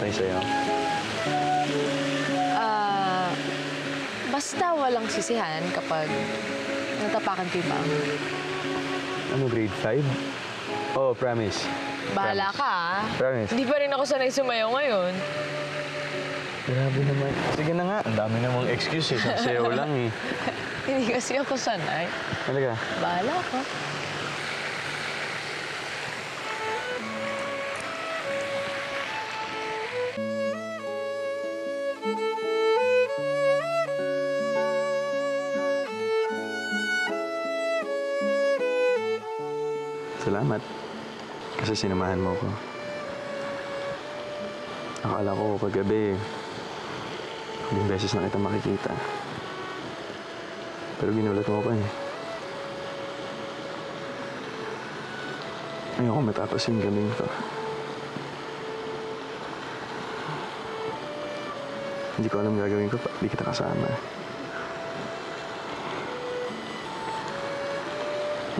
nangyari sa'yo? Basta walang sisihan kapag natapakan ko yung baon. Ano, grade 5? Oh, promise. Bahala ka, ah. Promise. Hindi pa rin ako sanay sumayaw ngayon. Grabe naman. Sige na nga. Ang dami namang excuses. Ang sayaw lang, eh. Hindi kasi ako sanay. Talaga? Bahala ka. Salamat. Kasi sinamahan mo ako. Akala ko paggabi, huling beses na kita makikita. Pero ginulat mo ako, eh. Ayoko matapos yung gabing ito. Hindi ko alam gagawin ko pa. Hindi kita kasama.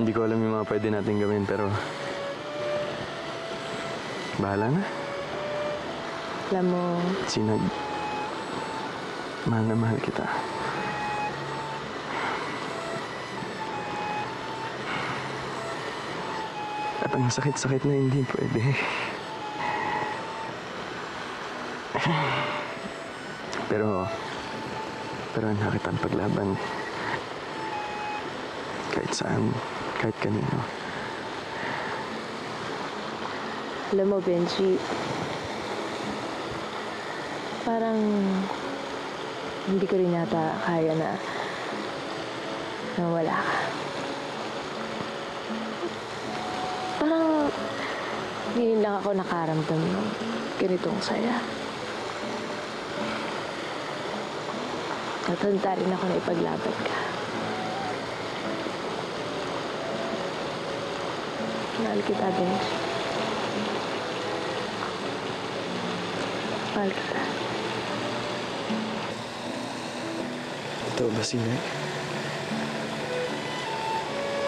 Hindi ko alam yung mga pwede natin gawin, pero bahala na. Alam mo, Sinag, mahal na mahal kita. At ang sakit-sakit na hindi pwede. Pero nakita ang paglaban. Kahit saan, kahit kanino. Alam mo, Benjie, parang hindi ko rin nata kaya na wala ka. Parang hindi lang ako nakaramdam ng ganitong saya. Natanda rin ako na ipaglaban ka. Mahal kita, Benjie. Mahal kita. Ito ba, Sinag?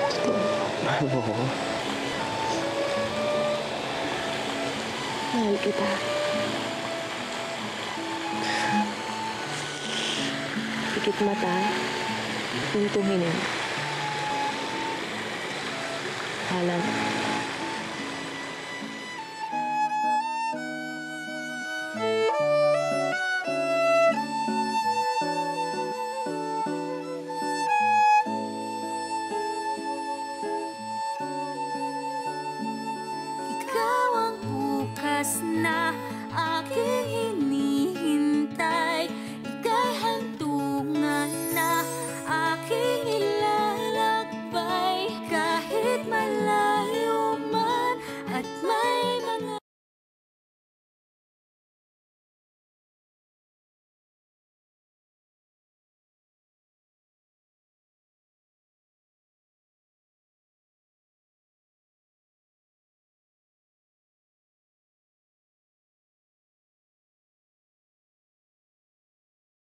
Ito, mahal mo ko? Mahal kita. Pikit mata, tuntuhin. Alam.